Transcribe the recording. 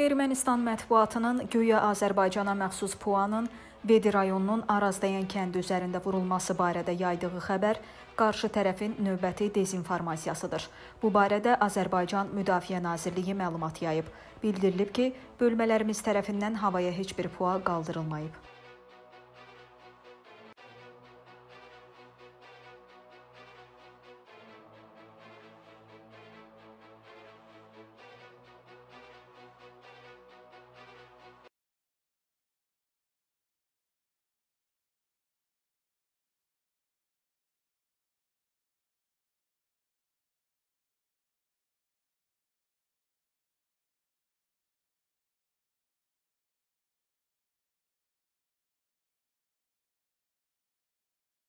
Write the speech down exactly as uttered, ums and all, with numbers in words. Ermənistan mətbuatının güya Azərbaycana məxsus P U A-nın Bedi rayonunun Arazdayan kəndi üzərində vurulması barədə yaydığı xəbər qarşı tərəfin növbəti dezinformasiyasıdır. Bu barədə Azərbaycan Müdafiə Nazirliyi məlumat yayıb. Bildirilib ki, bölmələrimiz tərəfindən havaya heç bir P U A qaldırılmayıb.